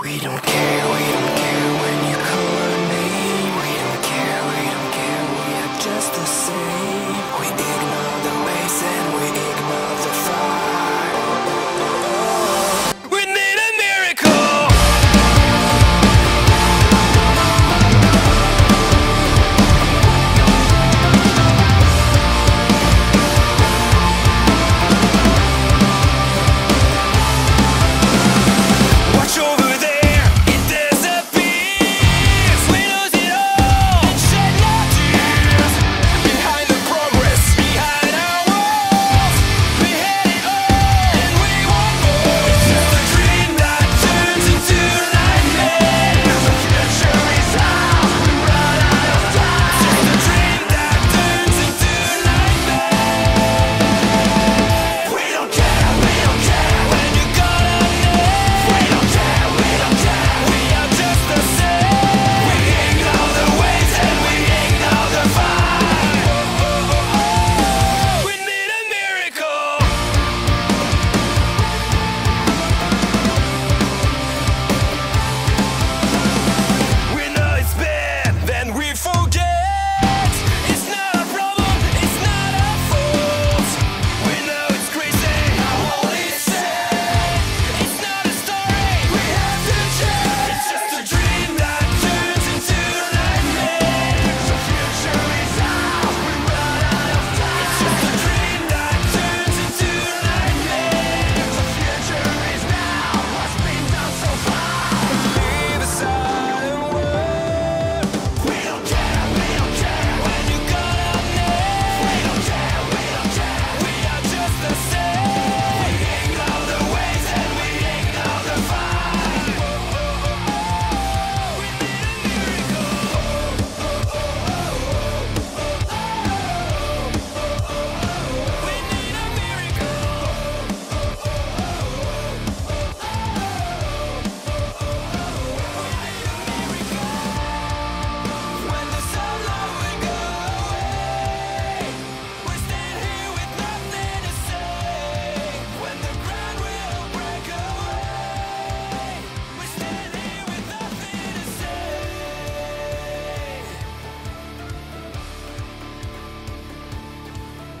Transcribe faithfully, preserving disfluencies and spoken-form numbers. We don't care, we don't care.